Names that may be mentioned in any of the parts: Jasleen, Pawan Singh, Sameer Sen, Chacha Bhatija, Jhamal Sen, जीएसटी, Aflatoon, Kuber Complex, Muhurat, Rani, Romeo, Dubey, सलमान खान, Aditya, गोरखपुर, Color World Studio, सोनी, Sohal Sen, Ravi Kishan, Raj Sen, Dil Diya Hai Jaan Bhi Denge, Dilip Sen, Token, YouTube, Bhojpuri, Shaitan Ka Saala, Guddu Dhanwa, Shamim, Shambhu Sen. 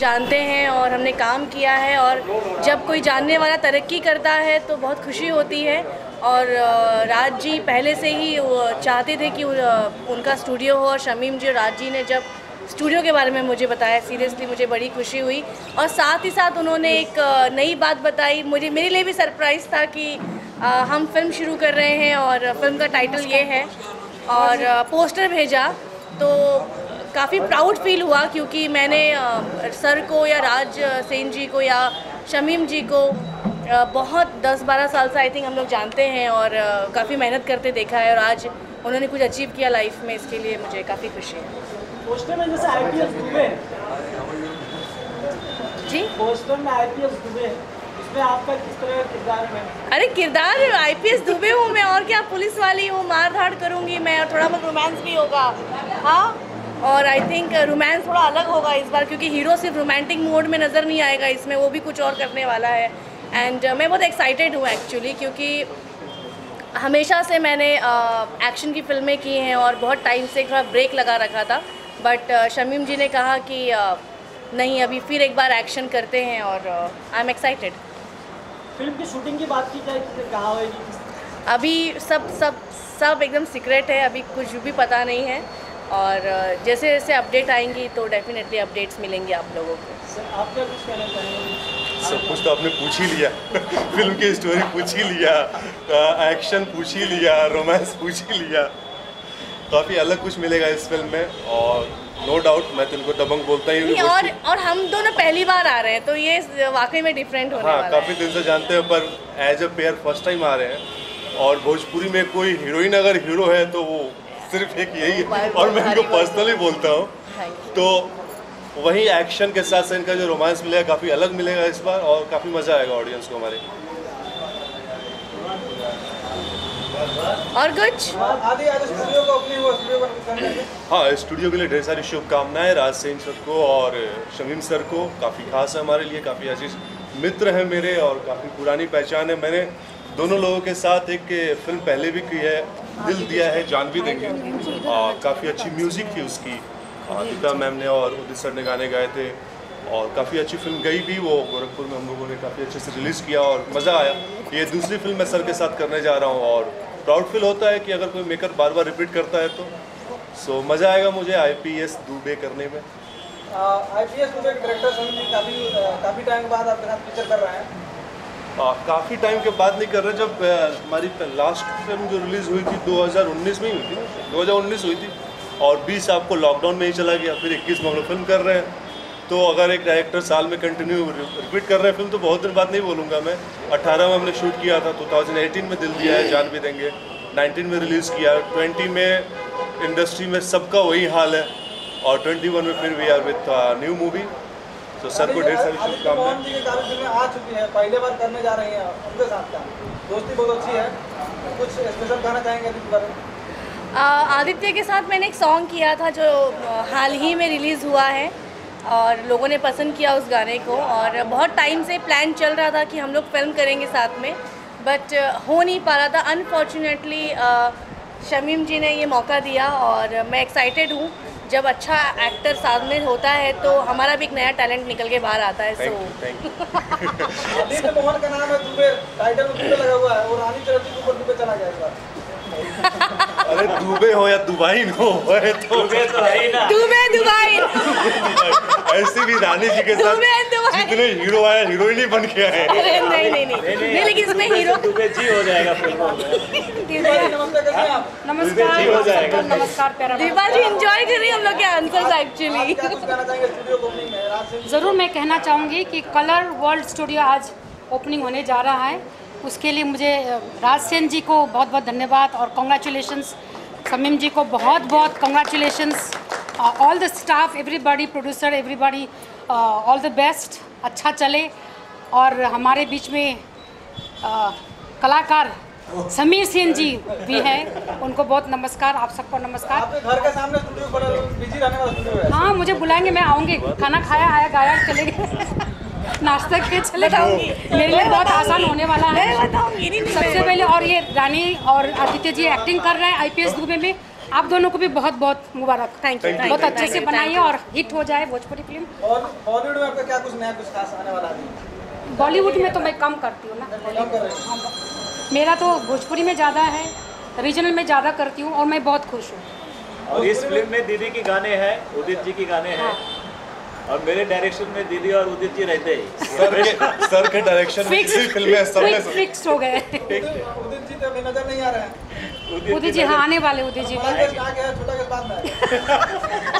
जानते हैं और हमने काम किया है। और जब कोई जानने वाला तरक्की करता है तो बहुत खुशी होती है। और राज जी पहले से ही चाहते थे कि उनका स्टूडियो हो, और शमीम जी राज जी ने जब स्टूडियो के बारे में मुझे बताया, सीरियसली मुझे बड़ी खुशी हुई। और साथ ही साथ उन्होंने एक नई बात बताई, मुझे मेरे लिए भी सरप्राइज़ था कि हम फिल्म शुरू कर रहे हैं और फिल्म का टाइटल ये है, और पोस्टर भेजा तो काफ़ी प्राउड फील हुआ, क्योंकि मैंने सर को या राज सेन जी को या शमीम जी को बहुत 10-12 साल से आई थिंक हम लोग जानते हैं और काफ़ी मेहनत करते देखा है, और आज उन्होंने कुछ अचीव किया लाइफ में, इसके लिए मुझे काफ़ी खुशी है। पोस्टर में जैसे IPS डूबे जी, पोस्टर में IPS डूबे, इसमें आपका किस तरह का किरदार है? अरे किरदार IPS डूबे हूँ मैं, और क्या, पुलिस वाली हूँ, मार धाड़ करूँगी मैं, और थोड़ा बहुत रोमांस भी होगा। हाँ, और आई थिंक रोमांस थोड़ा अलग होगा इस बार, क्योंकि हीरो सिर्फ रोमांटिक मोड में नज़र नहीं आएगा इसमें, वो भी कुछ और करने वाला है। एंड मैं बहुत एक्साइटेड हूँ एक्चुअली, क्योंकि हमेशा से मैंने एक्शन की फिल्में की हैं और बहुत टाइम से थोड़ा ब्रेक लगा रखा था, बट शमीम जी ने कहा कि नहीं अभी फिर एक बार एक्शन करते हैं, और आई एम एक्साइटेड। फिल्म की शूटिंग की बात की जाए तो कहाँ होगी? अभी सब एकदम सीक्रेट है, अभी कुछ भी पता नहीं है, और जैसे जैसे अपडेट आएंगी तो डेफिनेटली अपडेट्स मिलेंगे आप लोगों को। आपका कुछ कहना चाहेंगे? सब कुछ तो आपने पूछ ही लिया फिल्म की स्टोरी पूछ ही लिया, एक्शन पूछ ही लिया, रोमांस पूछ ही लिया, काफ़ी अलग कुछ मिलेगा इस फिल्म में, और नो डाउट मैं तुमको दबंग बोलता ही हूँ। और हम दोनों पहली बार आ रहे हैं तो ये वाकई में डिफरेंट होने वाला है। काफ़ी दिन से जानते हैं पर as a pair first time आ रहे हैं, और भोजपुरी में कोई हीरोइन अगर हीरो है तो वो सिर्फ एक यही है, और मैं इनको पर्सनली बोलता हूँ। तो वही एक्शन के साथ साथ इनका जो रोमांस मिलेगा काफ़ी अलग मिलेगा इस बार, और काफ़ी मज़ा आएगा ऑडियंस को हमारे। और कुछ? हाँ, स्टूडियो के लिए ढेर सारी शुभकामनाएं राज सेन सर को और शमीम सर को, काफ़ी खास है हमारे लिए, काफ़ी अजीज मित्र हैं मेरे और काफ़ी पुरानी पहचान है। मैंने दोनों लोगों के साथ एक फिल्म पहले भी की है, दिल दिया है जान भी देंगे, और काफ़ी अच्छी म्यूज़िक थी उसकी, आदित्य मैम ने और उदित सर ने गाने गाए थे, और काफ़ी अच्छी फिल्म गई भी, वो गोरखपुर में हम लोगों ने काफ़ी अच्छे से रिलीज़ किया और मज़ा आया। ये दूसरी फिल्म मैं सर के साथ करने जा रहा हूँ, और प्राउड फील होता है कि अगर कोई मेकर बार बार रिपीट करता है तो सो मज़ा आएगा मुझे IPS डूबे करने में। IPS डूबे डायरेक्टर समीर काफ़ी टाइम बाद आपके साथ पिक्चर कर रहे हैं? काफ़ी टाइम के बाद नहीं कर रहे, जब हमारी लास्ट फिल्म जो रिलीज़ हुई थी 2019 में ही हुई थी, 2019 हुई थी, और 20 आपको लॉकडाउन में ही चला गया, फिर 21 में हम लोग फिल्म कर रहे हैं। तो अगर एक डायरेक्टर साल में कंटिन्यू रिपीट कर रहे हैं फिल्म तो बहुत दिन बाद नहीं बोलूँगा मैं। 18 में हमने शूट किया था, 2018 में दिल दिया है जान भी देंगे, 19 में रिलीज़ किया, 20 में इंडस्ट्री में सबका वही हाल है, और 21 में फिर we are with new movie. तो सर को ढेर सारी शुभकामनाएं। आ चुकी है, पहले बार करने जा रही हैं, उनके साथ का दोस्ती बहुत अच्छी है, कुछ स्पेशल गाना चाहेंगे इस बार? आदित्य के साथ मैंने एक सॉन्ग किया था जो हाल ही में रिलीज़ हुआ है, और लोगों ने पसंद किया उस गाने को, और बहुत टाइम से प्लान चल रहा था कि हम लोग फिल्म करेंगे साथ में, बट हो नहीं पा रहा था अनफॉर्चुनेटली। शमीम जी ने ये मौका दिया और मैं एक्साइटेड हूँ, जब अच्छा एक्टर सामने होता है तो हमारा भी एक नया टैलेंट निकल के बाहर आता है। सो मोहन का नाम है दुबे, टाइटल दुबे लगा हुआ है, और रानी तरफ से ऊपर दुबे चला गया इस बार। अरे दुबे हो या दुबई हो, तो दुबे तो है ही ना, दुबे दुबई। ऐसे भी रानी जी के साथ जितने हीरो आए हीरोइन ही बन के आए। अरे नहीं नहीं, लेकिन इसमें हीरो दुबे जी हो जाएगा फिल्म में। नमस्कार नमस्कार प्यारा दीपाजी, एंजॉय कर रही हम लोग के आंसर्स एक्चुअली। ज़रूर, मैं कहना चाहूँगी कि कलर वर्ल्ड स्टूडियो आज ओपनिंग होने जा रहा है, उसके लिए मुझे राज सेन जी को बहुत बहुत धन्यवाद और कॉन्ग्रेचुलेशंस, शमीम जी को बहुत बहुत congratulations, all the staff, everybody, producer, everybody, all the best, अच्छा चले। और हमारे बीच में कलाकार समीर सेन जी भी हैं, उनको बहुत नमस्कार, आप सबको नमस्कार। आपके घर के सामने स्टूडियो बड़ा बिजी रहने वाला स्टूडियो है। हाँ, मुझे बुलाएंगे, मैं आऊँगी, खाना खाया आया गाया चले गए, नाश्ता के चले जाऊँगी, मेरे लिए बहुत आसान होने वाला है सबसे पहले। और ये रानी और आदित्य जी एक्टिंग कर रहे हैं IPS डूबे में, आप दोनों को भी बहुत बहुत मुबारक, थैंक यू। बहुत अच्छे से बनाइए और हिट हो जाए भोजपुरी फिल्म। और बॉलीवुड में आपका क्या कुछ नया कुछ खास आने वाला है? बॉलीवुड में तो मैं कम करती हूँ ना, मेरा तो भोजपुरी में ज़्यादा है, रीजनल में ज़्यादा करती हूँ और मैं बहुत खुश हूँ। और इस फिल्म में दीदी के गाने हैं, उदित जी के गाने हैं और मेरे डायरेक्शन में दीदी और उदित जी रहते हैं। सर के डायरेक्शन में फिक्स हो गए उदित जी, तो नजर नहीं आ रहा है उदित जी। हाँ, आने वाले उदित जी।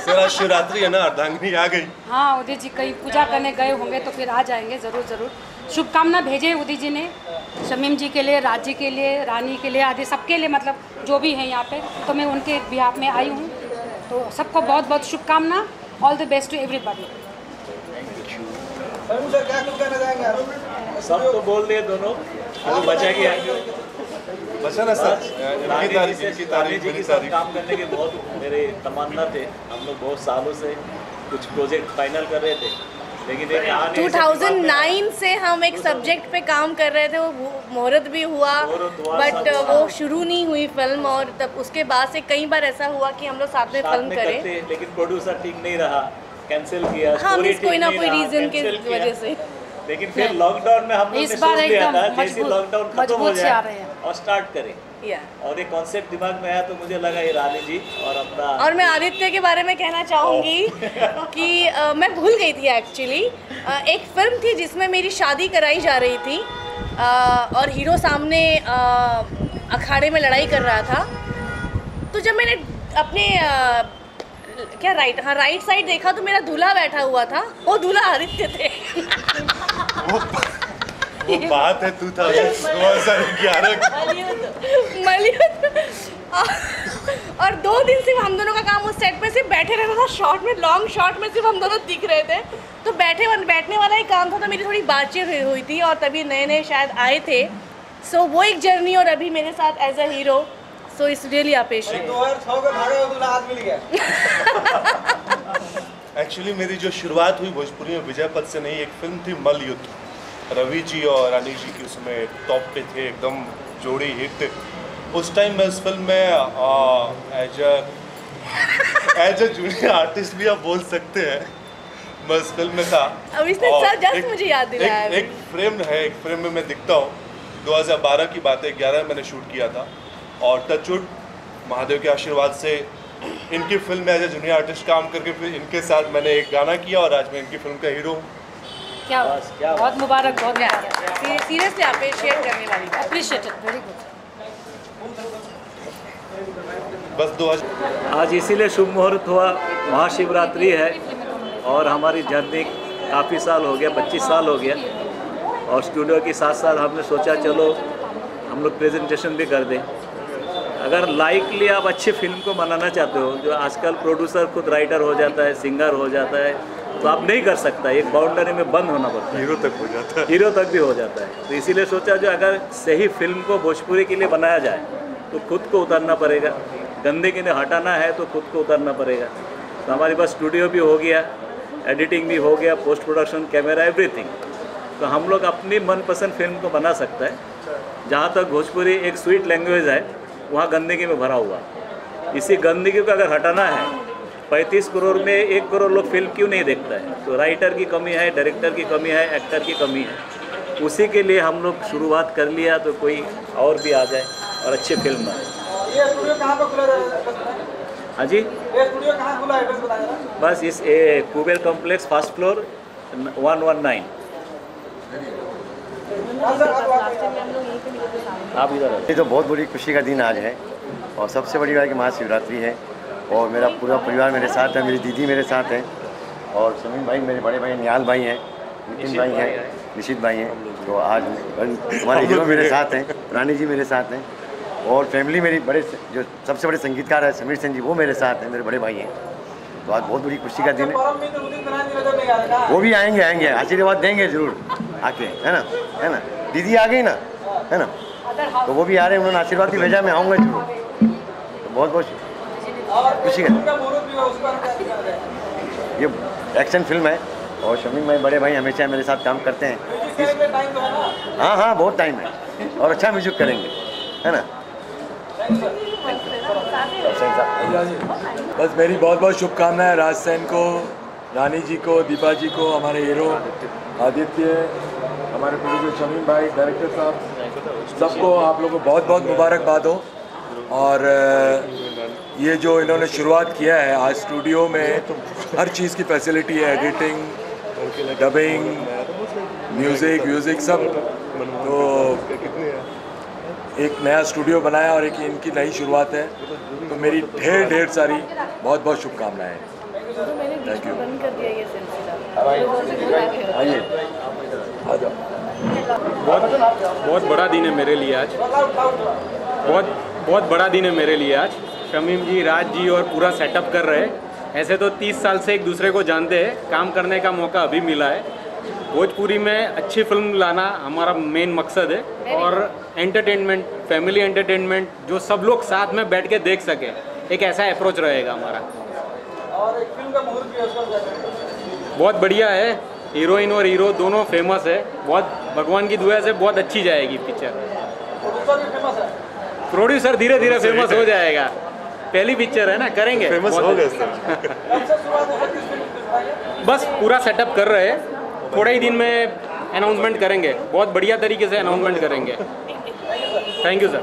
सर आज शिवरात्रि है ना, अर्धांगिनी आ गई। हाँ, उदित जी कहीं पूजा करने गए होंगे तो फिर आ जाएंगे जरूर जरूर। शुभकामना भेजे उदित जी ने शमीम जी के लिए, राज जी के लिए, रानी के लिए, आदि सबके लिए, मतलब जो भी है यहाँ पे, तो मैं उनके बिहाफ में आई हूँ। तो सबको बहुत बहुत शुभकामना, all the best to everybody. सब तो बोल दिए दोनों, अभी बचा गया बचा ना सर। रानी जी के साथ काम करने के बहुत मेरे तमन्ना थे। हम लोग बहुत सालों से कुछ प्रोजेक्ट फाइनल कर रहे थे लेकिन 2009 से हम एक सब्जेक्ट पे काम कर रहे थे, वो मुहूर्त भी हुआ बट वो शुरू नहीं हुई फिल्म। और तब उसके बाद से कई बार ऐसा हुआ कि हम लोग साथ में फिल्म करें लेकिन प्रोड्यूसर ठीक नहीं रहा, कैंसिल किया। हाँ, कोई ना कोई रीजन के वजह से। लेकिन फिर लॉकडाउन में हम लोग ने सोच लिया था जैसे लॉकडाउन खत्म हो जाए और स्टार्ट करें। और ये कॉन्सेप्ट दिमाग में आया तो मुझे लगा ये रानी जी और अपना। और मैं आदित्य के बारे में कहना चाहूँगी कि मैं भूल गई थी एक्चुअली। एक फिल्म थी जिसमें मेरी शादी कराई जा रही थी और हीरो सामने अखाड़े में लड़ाई कर रहा था। तो जब मैंने अपने क्या राइट साइड देखा तो मेरा दूल्हा बैठा हुआ था, वो दूल्हा आदित्य थे। वो बात है 2011 मलियत। और 2 दिन सिर्फ हम दोनों का काम उस सेट पे सिर्फ बैठे रहता था। शॉर्ट में, लॉन्ग शॉर्ट में सिर्फ हम दोनों दिख रहे थे तो बैठने वाला ही काम था। तो मेरी थोड़ी बातचीत हुई थी और तभी नए नए शायद आए थे। सो वो एक जर्नी और अभी मेरे साथ एज अ हीरो। सो इस रियली अप्रिशिएट। 2006 का भागा दूल्हा आज मिल गया। एक्चुअली मेरी जो शुरुआत हुई भोजपुरी में विजय पथ से नहीं, एक फिल्म थी मलयुद्ध, रवि जी और रानी जी की उसमें टॉप पे थे एकदम जोड़ी हिट। उस टाइम मैं उस फिल्म में एज अ जूनियर आर्टिस्ट भी आप बोल सकते हैं, मैं उस फिल्म में था। अब इसने जस्ट मुझे याद दिलाया एक फ्रेम में मैं दिखता हूँ। 2012 की बात है, 11 में मैंने शूट किया था और टचवुड महादेव के आशीर्वाद से इनकी फिल्म में एज ए जूनियर आर्टिस्ट काम करके फिर इनके साथ मैंने एक गाना किया और आज मैं इनकी फिल्म का हीरो हूँ। क्या बात, बहुत मुबारक, बहुत मुबारक। सीरियसली अप्रिशिएट करने वाली, अप्रिशिएटेड, वेरी गुड। बस 2000 आज इसीलिए शुभ मुहूर्त हुआ, महाशिवरात्रि है और हमारी जर्नी काफ़ी साल हो गया, 25 साल हो गया। और स्टूडियो के साथ साथ हमने सोचा चलो हम लोग प्रेजेंटेशन भी कर दें। अगर लाइकली आप अच्छी फिल्म को मनाना चाहते हो, जो आजकल प्रोड्यूसर खुद राइटर हो जाता है, सिंगर हो जाता है, तो आप नहीं कर सकता, एक बाउंड्री में बंद होना पड़ता है। हीरो तक हो जाता है, हीरो तक भी हो जाता है। तो इसीलिए सोचा जो अगर सही फिल्म को भोजपुरी के लिए बनाया जाए तो खुद को उतारना पड़ेगा, गंदगी ने हटाना है तो खुद को उतारना पड़ेगा। तो हमारे पास स्टूडियो भी हो गया, एडिटिंग भी हो गया, पोस्ट प्रोडक्शन, कैमरा, एवरीथिंग। तो हम लोग अपनी मनपसंद फिल्म को बना सकता है। जहाँ तक भोजपुरी एक स्वीट लैंग्वेज है, वहाँ गंदगी में भरा हुआ, इसी गंदगी को अगर हटाना है, 35 करोड़ में 1 करोड़ लोग फिल्म क्यों नहीं देखता है? तो राइटर की कमी है, डायरेक्टर की कमी है, एक्टर की कमी है। उसी के लिए हम लोग शुरुआत कर लिया तो कोई और भी आ जाए और अच्छी फिल्म आए। ये स्टूडियो कहाँ पर खुला है? हाँ जी, ये स्टूडियो कहाँ खुला है बस बताइए। बस इस कुबेर कॉम्प्लेक्स, फर्स्ट फ्लोर, 119। आप इधर आए, ये तो बहुत बड़ी खुशी का दिन आज है और सबसे बड़ी बात कि महाशिवरात्रि है और मेरा पूरा परिवार मेरे साथ है। मेरी दीदी मेरे साथ है और समीर भाई, मेरे बड़े भाई निहाल भाई हैं, नितिन भाई हैं, निशित भाई हैं। तो आज हमारे हीरो मेरे साथ हैं, रानी जी मेरे साथ हैं और फैमिली मेरी, बड़े जो सबसे बड़े संगीतकार है समीर सेन जी, वो मेरे साथ हैं, मेरे बड़े भाई हैं। तो आज बहुत बड़ी खुशी का दिन है। वो भी आएंगे आएंगे आशीर्वाद देंगे जरूर आके, है ना, है ना। दीदी आ गई ना, है ना, तो वो भी आ रहे हैं, उन्होंने आशीर्वाद भी भेजा, मैं आऊँगा जरूर। तो बहुत बहुत खुशी है। ये एक्शन फिल्म है और शमीम भाई बड़े भाई हमेशा मेरे साथ काम करते हैं। हाँ हाँ, बहुत टाइम है और अच्छा म्यूजिक करेंगे, है ना। बस मेरी बहुत बहुत शुभकामनाएं राज सेन को, रानी जी को, दीपा जी को, हमारे हीरो आदित्य, हमारे प्रोड्यूसर शमीम भाई, डायरेक्टर साहब, सबको आप लोगों को बहुत बहुत मुबारकबाद हो। और ये जो इन्होंने शुरुआत किया है आज स्टूडियो में, हर चीज़ की फैसिलिटी है, एडिटिंग, डबिंग, म्यूज़िक सब। तो एक नया स्टूडियो बनाया और एक इनकी नई शुरुआत है, तो मेरी ढेर सारी बहुत बहुत शुभकामनाएँ। Thank you. आइए आ जाओ। बहुत बड़ा दिन है मेरे लिए आज, बहुत बड़ा दिन है मेरे लिए आज। शमीम जी, राज जी और पूरा सेटअप कर रहे हैं। ऐसे तो 30 साल से एक दूसरे को जानते हैं, काम करने का मौका अभी मिला है। भोजपुरी में अच्छी फिल्म लाना हमारा मेन मकसद है, और एंटरटेनमेंट, फैमिली एंटरटेनमेंट जो सब लोग साथ में बैठ के देख सके, एक ऐसा अप्रोच रहेगा हमारा। और एक फिल्म का मुहूर्त भी बहुत बढ़िया है, हीरोइन और हीरो दोनों फेमस है, बहुत भगवान की दुआ से बहुत अच्छी जाएगी पिक्चर। प्रोड्यूसर धीरे धीरे फेमस हो जाएगा, पहली पिक्चर है ना, करेंगे फेमस हो गए। बस पूरा सेटअप कर रहे हैं, थोड़े ही दिन में अनाउंसमेंट करेंगे, बहुत बढ़िया तरीके से अनाउंसमेंट करेंगे। Thank you sir.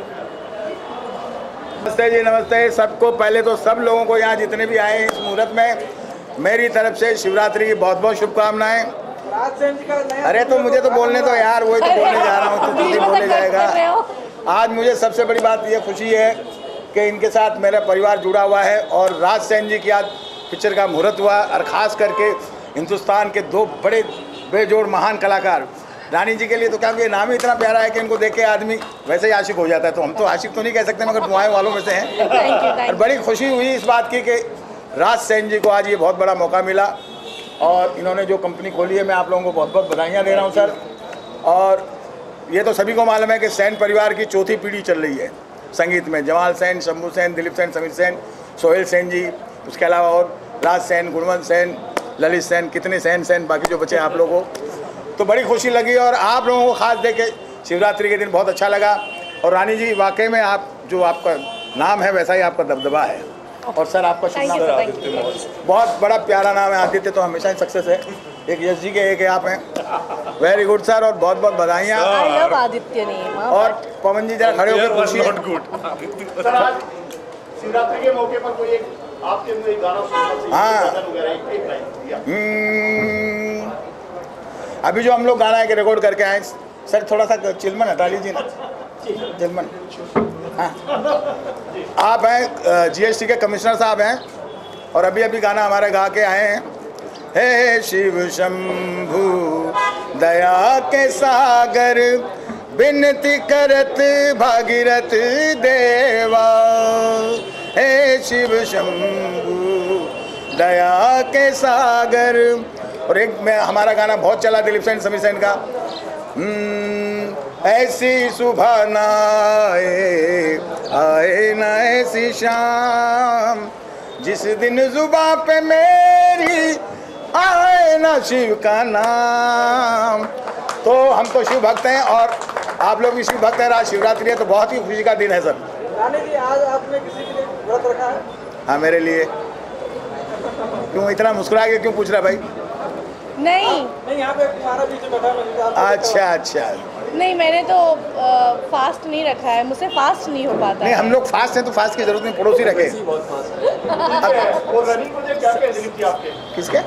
नमस्ते जी, नमस्ते सबको। पहले तो सब लोगों को यहाँ जितने भी आए हैं इस मुहूर्त में मेरी तरफ से शिवरात्रि की बहुत बहुत शुभकामनाएं। अरे तो मुझे तो बोलने तो यार, वही तो बोलने जा रहा हूँ, तू तो बोलने जाएगा। आज मुझे सबसे बड़ी बात यह खुशी है कि इनके साथ मेरा परिवार जुड़ा हुआ है, और राज सेन जी की आज पिक्चर का मुहूर्त हुआ, और ख़ास करके हिंदुस्तान के दो बड़े बेजोड़ महान कलाकार। रानी जी के लिए तो क्या, क्योंकि नाम ही इतना प्यारा है कि इनको देख के आदमी वैसे ही आशिक हो जाता है, तो हम तो आशिक तो नहीं कह सकते मगर दुआएं वालों में से हैं। और बड़ी खुशी हुई इस बात की कि राज सेन जी को आज ये बहुत बड़ा मौका मिला, और इन्होंने जो कंपनी खोली है, मैं आप लोगों को बहुत बहुत बधाइयाँ दे रहा हूँ सर। और ये तो सभी को मालूम है कि सेन परिवार की चौथी पीढ़ी चल रही है संगीत में, जमाल सेन, शंभू सेन, दिलीप सेन, समीर सेन, सोहेल सेन जी, उसके अलावा और राज सेन, गुणवंत सेन, ललित सेन, कितने सेन बाकी जो बचे आप लोगों को, तो बड़ी खुशी लगी। और आप लोगों को खास देके शिवरात्रि के दिन बहुत अच्छा लगा। और रानी जी, वाकई में आप जो आपका नाम है वैसा ही आपका दबदबा है। और सर आपका शुभ नाम आदित्य, बहुत बड़ा प्यारा नाम है आदित्य, तो हमेशा ही सक्सेस है। एक यश जी के एक है आप हैं, वेरी गुड सर, और बहुत बहुत बधाइयाँ। और पवन जी जरा खड़े होकर खुशी। शिवरात्रि के मौके पर कोई आपके हाँ अभी जो हम लोग गाना है कि रिकॉर्ड करके आए सर, थोड़ा सा चिलमन हटा लीजिए ना, चिलमन। हाँ आप हैं जीएसटी के कमिश्नर साहब हैं, और अभी अभी गाना हमारे गा के आए हैं। हे शिव शंभू दया के सागर, विनती करत भागीरथ देवा। हे शिव शंभू दया के सागर। और एक में हमारा गाना बहुत चला दिलीप सेन, समीर सेन का, ऐसी सुबह ना आए ना ऐसी शाम, जिस दिन जुबा पे मेरी आए ना शिव का नाम। तो हम तो शिव भक्त हैं और आप लोग भी शिव भक्त हैं। आज शिवरात्रि है तो बहुत ही खुशी का दिन है सर। रानी जी, आज आपने किसी के लिए व्रत रखा है? हाँ, मेरे लिए। क्यों इतना मुस्कुरा के क्यों पूछ रहा भाई? नहीं यहाँ पे हमारा बीच में बैठा। अच्छा, नहीं मैंने तो फास्ट नहीं रखा है, मुझसे फास्ट नहीं हो पाता। नहीं हम लोग फास्ट हैं तो फास्ट की जरूरत नहीं, पड़ोसी रखे। किसके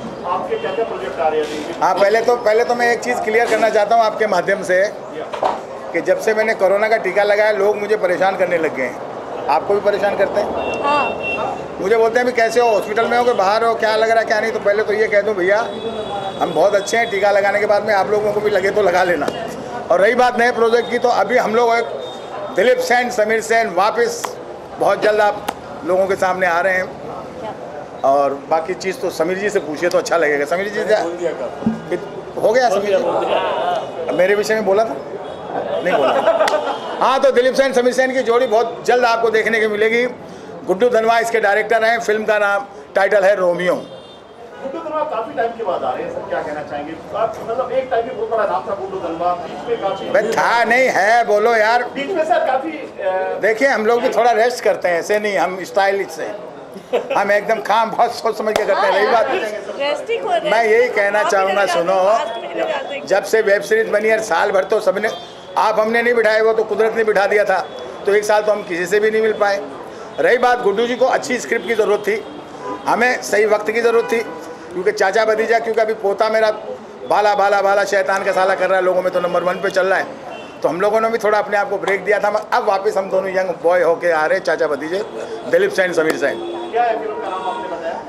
हाँ, पहले तो मैं एक चीज़ क्लियर करना चाहता हूँ आपके माध्यम से कि जब से मैंने कोरोना का टीका लगाया लोग मुझे परेशान करने लग गए हैं। आपको भी परेशान करते हैं? हाँ। मुझे बोलते हैं भी कैसे हो, हॉस्पिटल में हो कि बाहर हो, क्या लग रहा है क्या नहीं। तो पहले तो ये कह दूं भैया हम बहुत अच्छे हैं, टीका लगाने के बाद में आप लोगों को भी लगे तो लगा लेना। और रही बात नए प्रोजेक्ट की, तो अभी हम लोग एक दिलीप सेन, समीर सेन वापस बहुत जल्द आप लोगों के सामने आ रहे हैं। और बाकी चीज़ तो समीर जी से पूछिए तो अच्छा लगेगा। समीर जी हो गया समीर, मेरे विषय में बोला था नहीं बोला। हाँ, तो दिलीप सेन समीर सेन की जोड़ी बहुत जल्द आपको देखने को मिलेगी। गुड्डू धनवा इसके डायरेक्टर हैं, फिल्म का नाम टाइटल है रोमियो। गुड्डू धनवा काफी टाइम के बाद आ रहे हैं सर, क्या कहना चाहेंगे? मतलब एक टाइम में बहुत बड़ा नाम था गुड्डू धनवा, बीच में काफी था नहीं है, बोलो यार बीच में सर काफी। देखिए हम लोग भी थोड़ा रेस्ट करते हैं, ऐसे नहीं हम स्टाइलिश से हम एकदम काम बहुत सोच समझ के करते हैं। यही बात मैं यही कहना चाहूँगा, सुनो जब से वेब सीरीज बनी है साल भर तो सबने, आप हमने नहीं बिठाए, वो तो कुदरत ने बिठा दिया था, तो एक साल तो हम किसी से भी नहीं मिल पाए। रही बात गुड्डू जी को अच्छी स्क्रिप्ट की ज़रूरत थी, हमें सही वक्त की ज़रूरत थी, क्योंकि चाचा भतीजा, क्योंकि अभी पोता मेरा बाला बाला बाला शैतान का साला कर रहा है, लोगों में तो नंबर 1 पे चल रहा है, तो हम लोगों ने भी थोड़ा अपने आप को ब्रेक दिया था। अब वापस हम दोनों यंग बॉय होके आ रहे, चाचा भतीजे दिलीप सेन समीर सेन। क्या है फिल्म का नाम आपने बताया?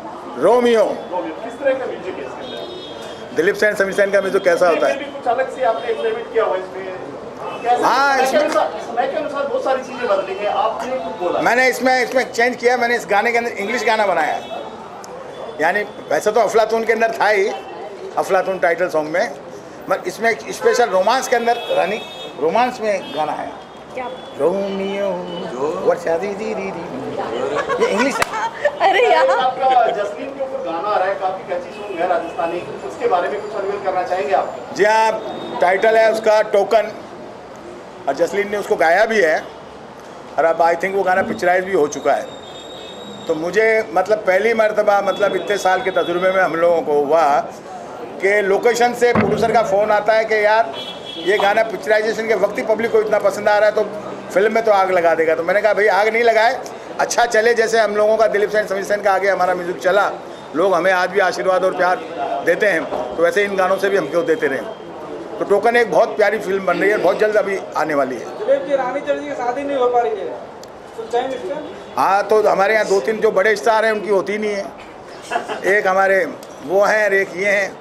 रोमियो। किस तरह का म्यूजिक है इसके अंदर? दिलीप सेन समीर सेन का म्यूजिक कैसा होता है? कुछ अलग से आपने एक्सपेरिमेंट किया हुआ इसमें? हाँ, समय के अनुसार बहुत सारी चीज़ें बदली हैं, आपने कुछ बोला? मैंने इसमें चेंज किया, मैंने इस गाने के अंदर इंग्लिश गाना बनाया है, यानी वैसे तो अफलातून के अंदर था ही, अफलातून टाइटल सॉन्ग में, मगर इसमें एक स्पेशल रोमांस के अंदर रानी रोमांस में गाना है। क्या? रोमियो और शादी दी दी दी, ये इंग्लिश है। अरे यार आपका जसलीन के ऊपर गाना आ रहा है, काफी कैची सॉन्ग है राजस्थानी, उसके बारे में कुछ अनवील करना चाहेंगे आप? जी हाँ, टाइटल है उसका टोकन और जसलीन ने उसको गाया भी है, और अब आई थिंक वो गाना पिक्चराइज भी हो चुका है। तो मुझे मतलब पहली मरतबा, मतलब इतने साल के तजुर्बे में हम लोगों को हुआ कि लोकेशन से प्रोड्यूसर का फ़ोन आता है कि यार ये गाना पिक्चराइजेशन के वक्त ही पब्लिक को इतना पसंद आ रहा है तो फिल्म में तो आग लगा देगा। तो मैंने कहा भाई आग नहीं लगाए, अच्छा चले, जैसे हम लोगों का दिलीप सेन समीर सेन का आगे हमारा म्यूजिक चला, लोग हमें आज भी आशीर्वाद और प्यार देते हैं, तो वैसे इन गानों से भी हम क्यों देते रहे। तो टोकन एक बहुत प्यारी फिल्म बन रही है, बहुत जल्द अभी आने वाली है। रानी चौधरी की शादी नहीं हो पा रही है? हाँ, तो हमारे यहाँ 2-3 जो बड़े स्टार हैं उनकी होती नहीं है, एक हमारे वो हैं और एक ये हैं,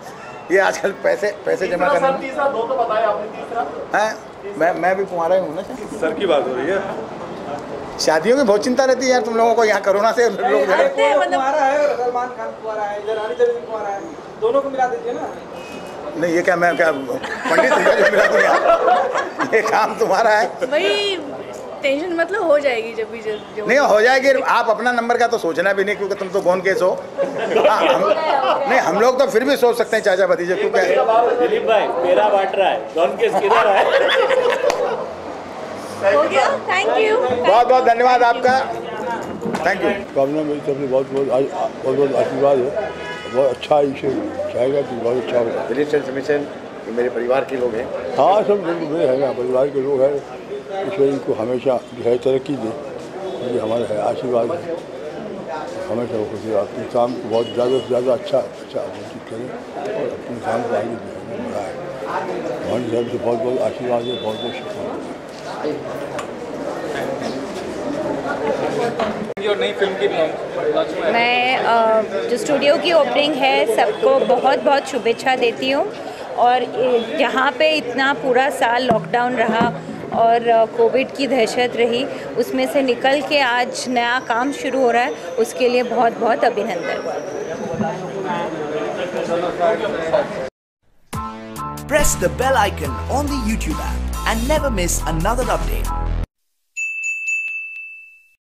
ये आजकल पैसे जमा करना। तीसरा दो तो बताया आपने, तीसरा है? मैं भी कुंवारा ही हूँ ना सर। की बात हो रही है, शादियों की बहुत चिंता रहती है यार तुम लोगों को, यहाँ कोरोना से लोग कुंवारा है, सलमान खान कुंवारा है, इधर रानी चौधरी कुंवारा है, दोनों को मिला दीजिए ना। नहीं ये क्या, मैं क्या पंडित हूँ? ये काम तुम्हारा है भाई, टेंशन मतलब हो जाएगी जब भी नहीं हो जाएगी। आप अपना नंबर का तो सोचना भी नहीं, क्योंकि तुम तो कौन केस हो। नहीं हम लोग तो फिर भी सोच सकते हैं चाचा भतीजे, क्योंकि दिलीप भाई मेरा बांट रहा है, कौन केस किधर है। थैंक यू, बहुत बहुत धन्यवाद आपका, थैंक यू। कामना मेरी सबने बहुत बहुत आशीर्वाद है, बहुत अच्छा इसे चाहेगा कि बहुत अच्छा होगा। दिलीप सेन समीर सेन मेरे परिवार के लोग हैं। हाँ सब मेरे हैं, परिवार के लोग हैं, ईश्वर इनको हमेशा जो है तरक्की दे, ये हमारा है आशीर्वाद है, हमेशा खुशी। अपने काम को बहुत ज़्यादा से ज़्यादा अच्छा आयोजित करें और अपने काम को आगे बढ़ाएं। हमारे साहब से बहुत बहुत आशीर्वाद है, बहुत बहुत शुक्रिया। नई फिल्म की मैं जो स्टूडियो की ओपनिंग है सबको बहुत बहुत शुभेच्छा देती हूँ, और यहाँ पे इतना पूरा साल लॉकडाउन रहा और कोविड की दहशत रही, उसमें से निकल के आज नया काम शुरू हो रहा है, उसके लिए बहुत बहुत अभिनंदन। Press the bell icon on the YouTube app and never miss another update.